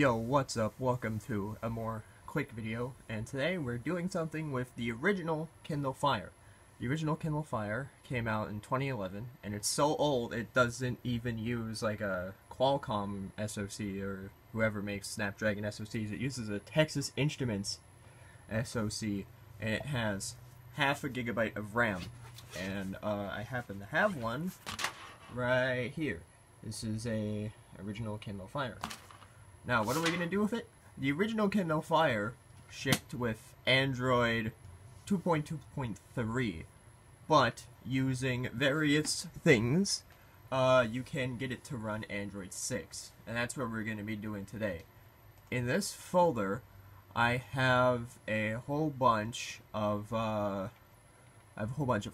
Yo, what's up? Welcome to a more quick video, and today we're doing something with the original Kindle Fire. The original Kindle Fire came out in 2011, and it's so old it doesn't even use like a Qualcomm SoC or whoever makes Snapdragon SoCs. It uses a Texas Instruments SoC, and it has half a gigabyte of RAM, and I happen to have one right here. This is a original Kindle Fire. Now, what are we going to do with it? The original Kindle Fire shipped with Android 2.2.3, but using various things, you can get it to run Android 6, and that's what we're going to be doing today. In this folder, I have a whole bunch of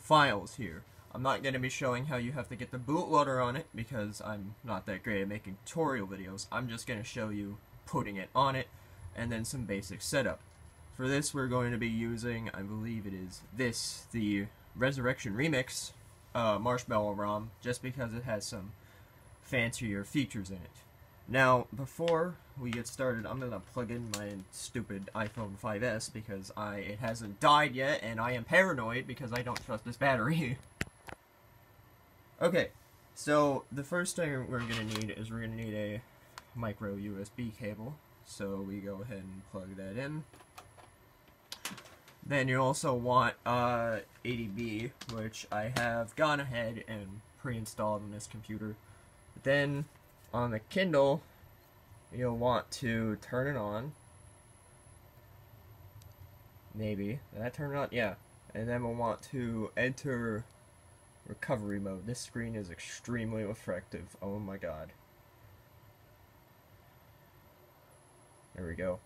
files here. I'm not going to be showing how you have to get the bootloader on it because I'm not that great at making tutorial videos. I'm just going to show you putting it on it and then some basic setup. For this we're going to be using, I believe it is this, the Resurrection Remix Marshmallow ROM, just because it has some fancier features in it. Now before we get started, I'm going to plug in my stupid iPhone 5S because it hasn't died yet and I am paranoid because I don't trust this battery. Okay, so the first thing we're going to need is we're going to need a micro USB cable, so we go ahead and plug that in. Then you also want ADB, which I have gone ahead and pre-installed on this computer. Then on the Kindle, you'll want to turn it on. Maybe. Did I turn it on? Yeah. And then we'll want to enter recovery mode. This screen is extremely reflective. Oh my god. There we go.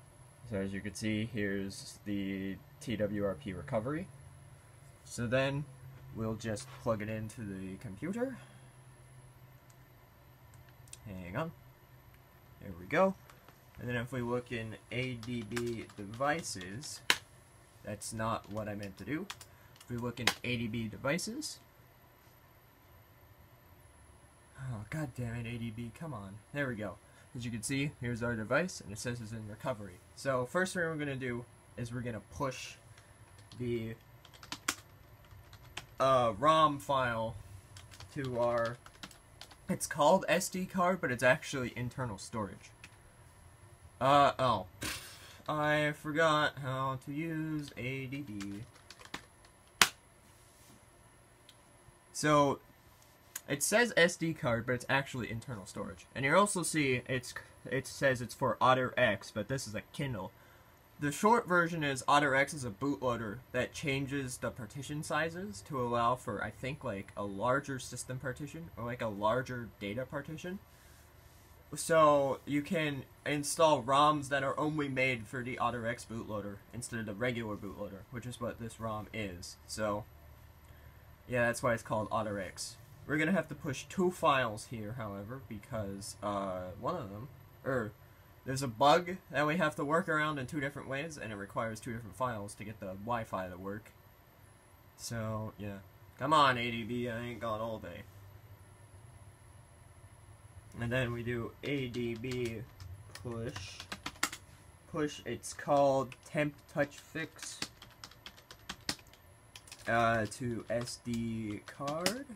So as you can see, here's the TWRP recovery. So then we'll just plug it into the computer. Hang on. There we go. And then if we look in ADB devices, that's not what I meant to do. If we look in ADB devices, oh, god damn it, ADB, come on. There we go. As you can see, here's our device, and it says it's in recovery. So, first thing we're going to do is we're going to push the ROM file to our... It's called SD card, but it's actually internal storage. Oh. I forgot how to use ADB. So... It says SD card, but it's actually internal storage. And you also see it says it's for OtterX, but this is a Kindle. The short version is OtterX is a bootloader that changes the partition sizes to allow for, I think, like a larger system partition or like a larger data partition. So you can install ROMs that are only made for the OtterX bootloader instead of the regular bootloader, which is what this ROM is. So yeah, that's why it's called OtterX. We're going to have to push two files here, however, because one of them, there's a bug that we have to work around in two different ways, and it requires two different files to get the Wi-Fi to work. So, yeah. Come on, ADB, I ain't gone all day. And then we do ADB push, it's called temp touch fix to SD card.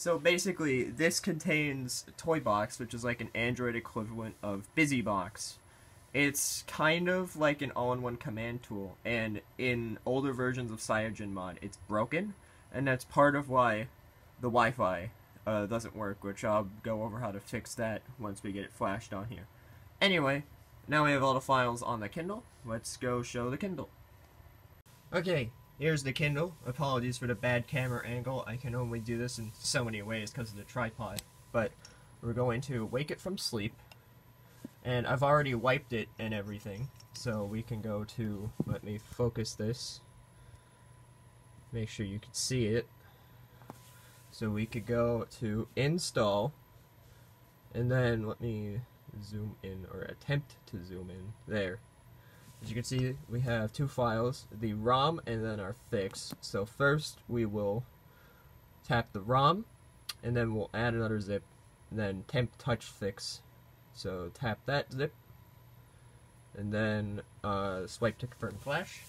So basically, this contains Toybox, which is like an Android equivalent of Busybox. It's kind of like an all-in-one command tool, and in older versions of CyanogenMod, it's broken, and that's part of why the Wi-Fi doesn't work, which I'll go over how to fix that once we get it flashed on here. Anyway, now we have all the files on the Kindle. Let's go show the Kindle. Okay. Here's the Kindle. Apologies for the bad camera angle. I can only do this in so many ways because of the tripod. But we're going to wake it from sleep. And I've already wiped it and everything. So we can go to... Let me focus this. Make sure you can see it. So we could go to install. And then let me zoom in, or attempt to zoom in. There. As you can see, we have two files, the ROM and then our fix. So first we will tap the ROM, and then we'll add another zip, and then temp touch fix So tap that zip, and then swipe to confirm flash.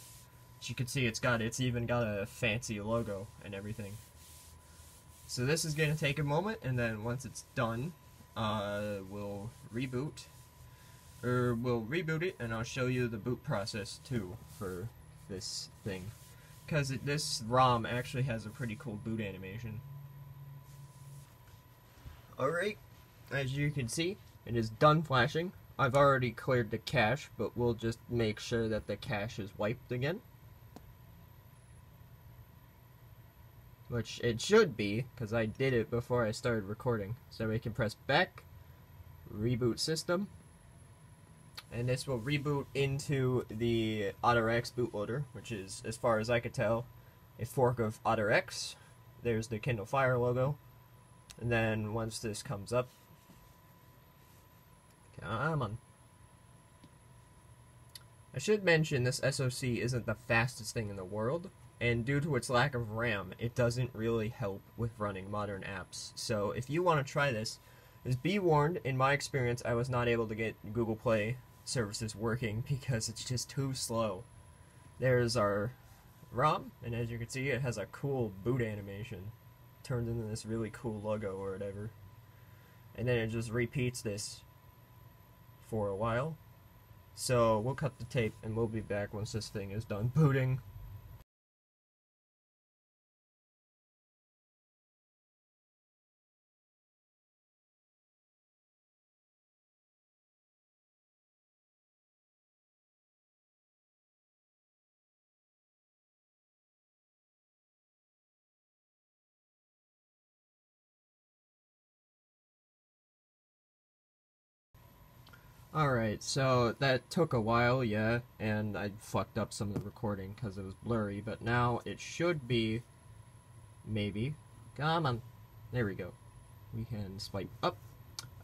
As you can see, it's even got a fancy logo and everything. So this is going to take a moment, and then once it's done, we'll reboot. Or we'll reboot it, and I'll show you the boot process too for this thing. Because this ROM actually has a pretty cool boot animation. Alright, as you can see, it is done flashing. I've already cleared the cache, but we'll just make sure that the cache is wiped again. Which it should be, because I did it before I started recording. So we can press back, reboot system, and this will reboot into the OtterX bootloader, which is, as far as I could tell, a fork of OtterX. There's the Kindle Fire logo. And then once this comes up, come on. I should mention this SoC isn't the fastest thing in the world, and due to its lack of RAM, it doesn't really help with running modern apps. So if you want to try this, just be warned, in my experience, I was not able to get Google Play Services working because it's just too slow. There's our ROM, and as you can see, it has a cool boot animation. Turns into this really cool logo or whatever. And then it just repeats this for a while. So we'll cut the tape and we'll be back once this thing is done booting. Alright, so that took a while, yeah, and I fucked up some of the recording because it was blurry, but now it should be, maybe, come on, there we go. We can swipe up,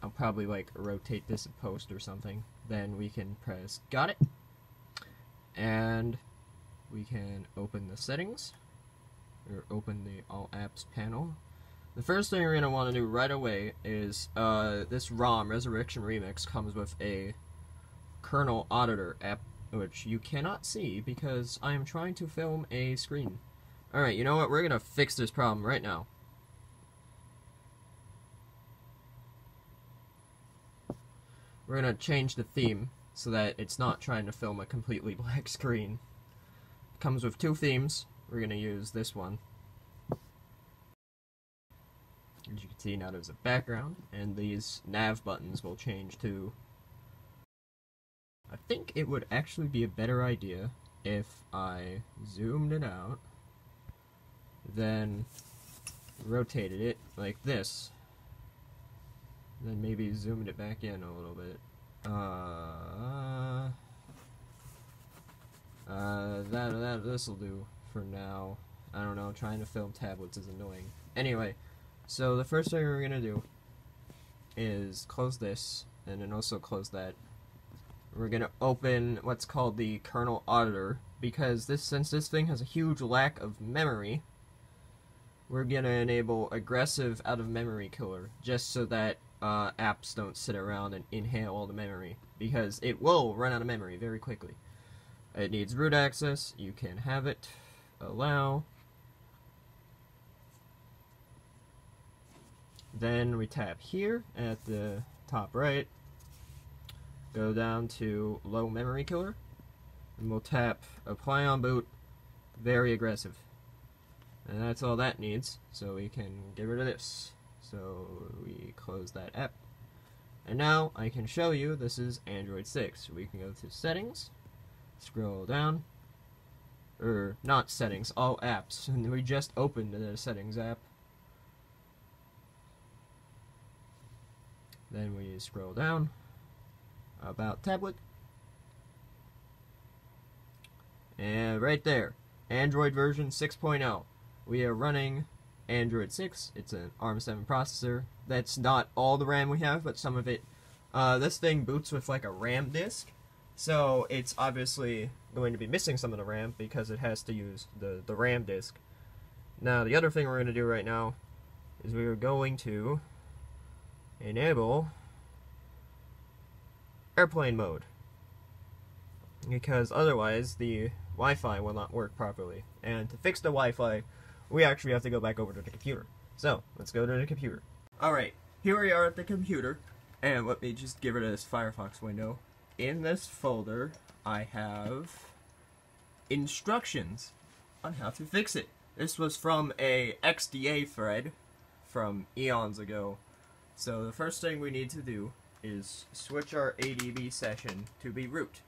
I'll probably like rotate this in post or something, then we can press got it, and we can open the settings, or open the all apps panel. The first thing we're going to want to do right away is this ROM, Resurrection Remix, comes with a Kernel Auditor app, which you cannot see because I am trying to film a screen. Alright, you know what? We're going to fix this problem right now. We're going to change the theme so that it's not trying to film a completely black screen. It comes with two themes. We're going to use this one. As you can see, now there's a background, and these nav buttons will change to... I think it would actually be a better idea if I zoomed it out, then rotated it like this, then maybe zoomed it back in a little bit. This'll do for now. I don't know, trying to film tablets is annoying. Anyway. So the first thing we're going to do is close this, and then also close that. We're going to open what's called the Kernel Auditor, because since this thing has a huge lack of memory, we're going to enable aggressive out-of-memory killer, just so that apps don't sit around and inhale all the memory, because it will run out of memory very quickly. It needs root access, you can have it, allow. Then we tap here at the top right, go down to low memory killer, and we'll tap apply on boot, very aggressive. And that's all that needs, so we can get rid of this. So we close that app. And now I can show you this is Android 6. We can go to settings, scroll down, or not settings, all apps, and we just opened the settings app. Then we scroll down, about tablet, and right there, Android version 6.0. We are running Android 6, it's an ARM 7 processor. That's not all the RAM we have, but some of it. This thing boots with like a RAM disk, so it's obviously going to be missing some of the RAM because it has to use the RAM disk. Now the other thing we're going to do right now is we are going to enable airplane mode, because otherwise the Wi-Fi will not work properly. And to fix the Wi-Fi, we actually have to go back over to the computer. So, let's go to the computer. Alright, here we are at the computer, and let me just get rid of this Firefox window. In this folder, I have instructions on how to fix it. This was from a XDA thread from eons ago. So the first thing we need to do is switch our ADB session to be root.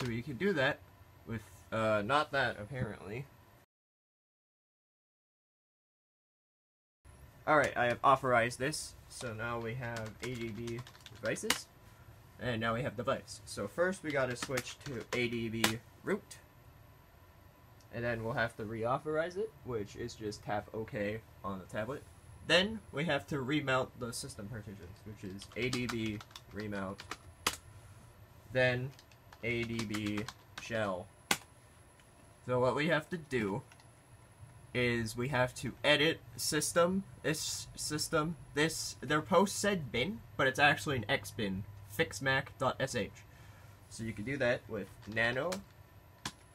So you can do that with, not that apparently. Alright, I have authorized this, so now we have ADB devices, and now we have device. So first we gotta switch to ADB root, and then we'll have to reauthorize it, which is just tap OK on the tablet. Then we have to remount the system partitions, which is ADB remount, then ADB shell. So what we have to do is we have to edit system, this, their post said bin, but it's actually an Xbin, fixmac.sh. So you can do that with nano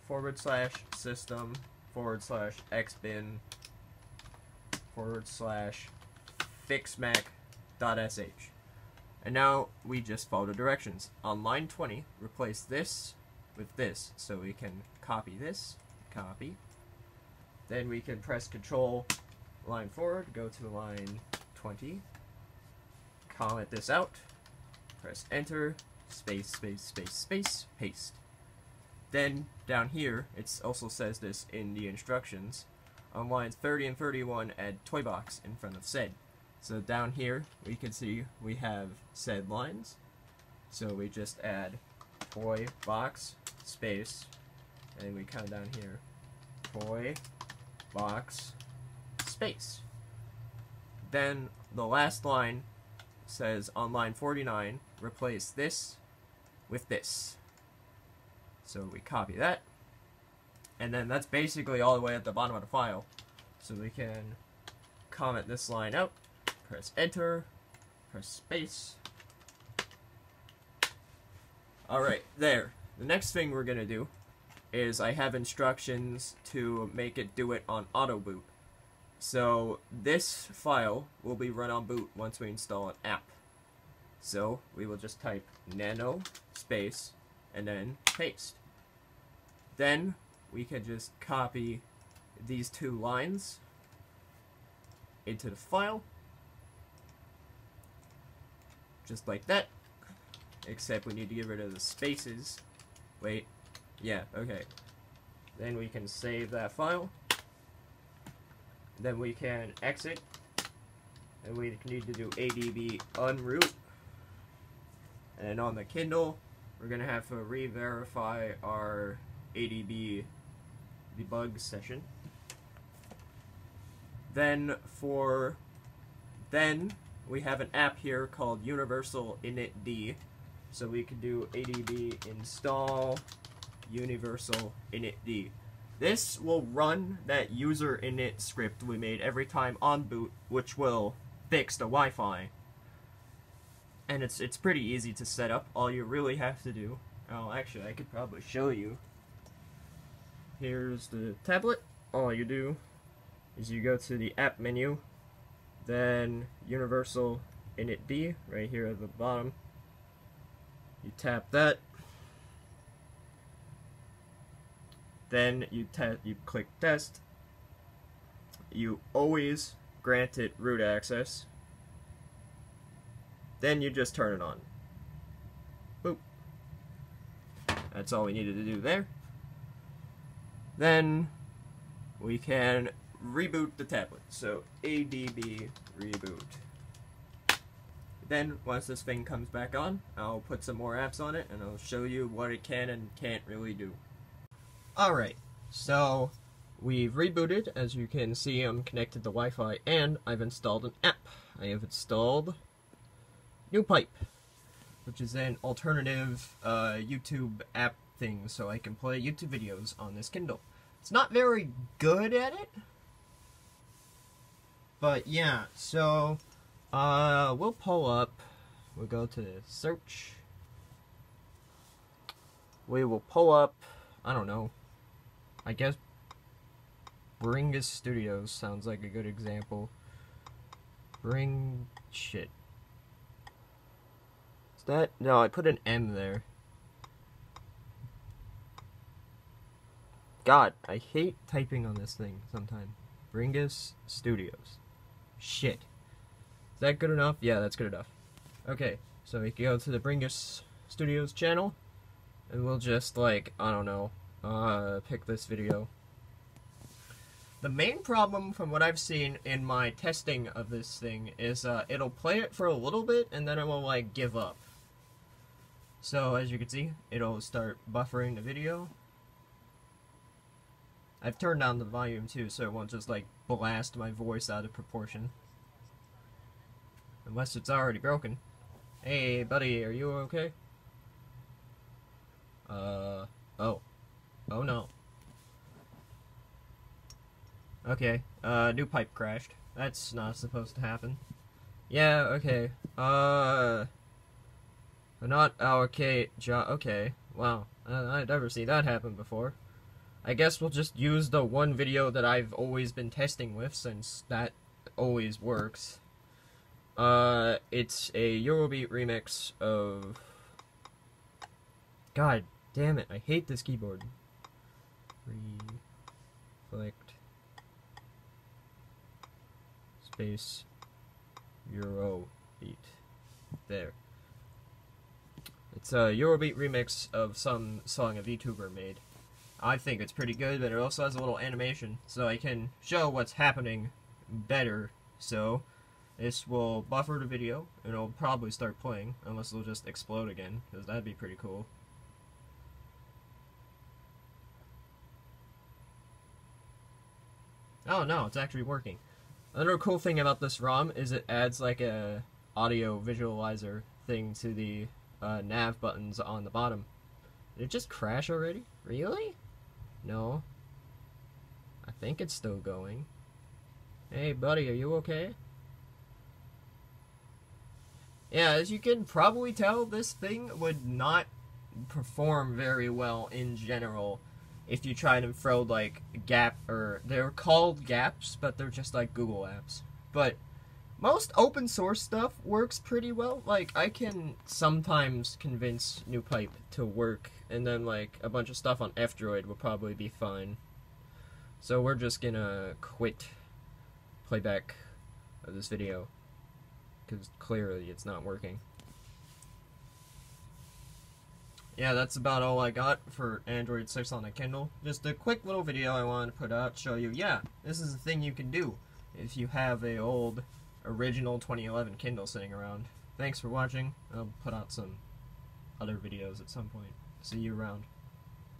/system/xbin/fixmac.sh. And now we just follow the directions. On line 20, replace this with this, so we can copy this, copy. Then we can press control line forward, go to line 20, comment this out, press enter, space, paste. Then down here, it also says this in the instructions, on lines 30 and 31 add Toybox in front of said. So down here we can see we have said lines, so we just add Toybox space, and we count down here, Toybox space. Then the last line says on line 49 replace this with this, so we copy that, and then that's basically all the way at the bottom of the file. So we can comment this line out, press enter, press space. Alright, there. The next thing we're gonna do is I have instructions to make it do it on auto boot. So this file will be run on boot once we install an app. So we will just type nano space and then paste. Then we can just copy these two lines into the file, just like that, except we need to get rid of the spaces. Wait. Yeah, okay. Then we can save that file. Then we can exit. And we need to do ADB unroot. And on the Kindle, we're going to have to re-verify our ADB debug session. Then we have an app here called Universal Init D. So we can do ADB install Universal Init D. This will run that user init script we made every time on boot, which will fix the Wi-Fi. And it's pretty easy to set up. All you really have to do, oh, actually, I could probably show you. Here's the tablet. All you do is you go to the app menu, then Universal Init D right here at the bottom. You tap that. Then you click test. You always grant it root access. Then you just turn it on. Boop. That's all we needed to do there. Then we can reboot the tablet. So ADB reboot. Then once this thing comes back on, I'll put some more apps on it and I'll show you what it can and can't really do. Alright, so we've rebooted. As you can see, I'm connected to Wi-Fi, and I've installed an app. I have installed NewPipe, which is an alternative YouTube app thing, so I can play YouTube videos on this Kindle. It's not very good at it, but yeah, so we'll pull up, we'll go to search, we will pull up, I don't know, I guess Bringus Studios sounds like a good example. Is that? No, I put an M there. God, I hate typing on this thing sometimes. Bringus Studios. Shit. Is that good enough? Yeah, that's good enough. Okay, so we can go to the Bringus Studios channel, and we'll just, like, I don't know, pick this video. The main problem from what I've seen in my testing of this thing is it'll play it for a little bit, and then it will, like, give up. So, as you can see, it'll start buffering the video. I've turned down the volume too, so it won't just like blast my voice out of proportion. Unless it's already broken. Hey buddy, are you okay? Oh no. Okay, NewPipe crashed. That's not supposed to happen. Yeah, okay. Not allocate job. Okay, wow. I'd never seen that happen before. I guess we'll just use the one video that I've always been testing with, since that always works. It's a Eurobeat remix of... God damn it, I hate this keyboard. Reflect... Space... Eurobeat. There. It's a Eurobeat remix of some song a VTuber made. I think it's pretty good, but it also has a little animation, so I can show what's happening better. So, this will buffer the video, and it'll probably start playing, unless it'll just explode again, because that'd be pretty cool. Oh no, it's actually working. Another cool thing about this ROM is it adds like a audio visualizer thing to the nav buttons on the bottom. Did it just crash already? Really? No. I think it's still going. Hey buddy, are you okay? Yeah, as you can probably tell, this thing would not perform very well in general if you tried and throw like gap, or they're called gaps, but they're just like Google apps. But most open source stuff works pretty well. Like, I can sometimes convince NewPipe to work, and then like a bunch of stuff on F-Droid will probably be fine. So we're just gonna quit playback of this video, because clearly it's not working. Yeah, that's about all I got for Android 6 on a Kindle. Just a quick little video I wanted to put out, show you, yeah, this is a thing you can do if you have a old original 2011 Kindle sitting around. Thanks for watching. I'll put out some other videos at some point. See you around.